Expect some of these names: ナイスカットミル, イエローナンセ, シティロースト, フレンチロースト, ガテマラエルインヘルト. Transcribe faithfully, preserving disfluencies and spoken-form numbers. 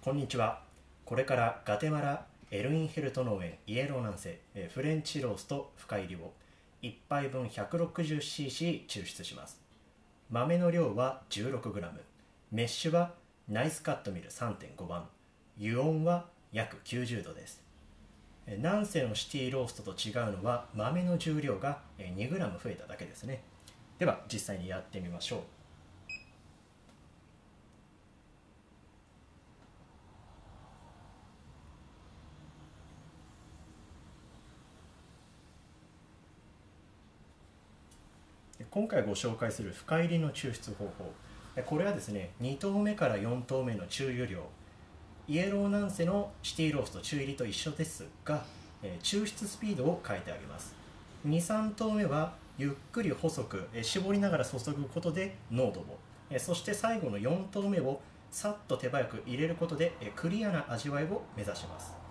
こんにちは。これからガテマラエルインヘルト農園イエローナンセフレンチロースト深入りをいっぱいぶん ひゃくろくじゅっシーシー 抽出します。豆の量は じゅうろくグラム、 メッシュはナイスカットミル さんてんごばん、湯温は約きゅうじゅうどです。ナンセのシティローストと違うのは豆の重量が にグラム 増えただけですね。では実際にやってみましょう。今回ご紹介する深入りの抽出方法、これはですねにとうめからよんとうめの中湯量、イエローナンセのシティロースト中入りと一緒ですが、抽出スピードを変えてあげます。に、さんとうめはゆっくり細く絞りながら注ぐことで濃度を、そして最後のよんとうめをさっと手早く入れることでクリアな味わいを目指します。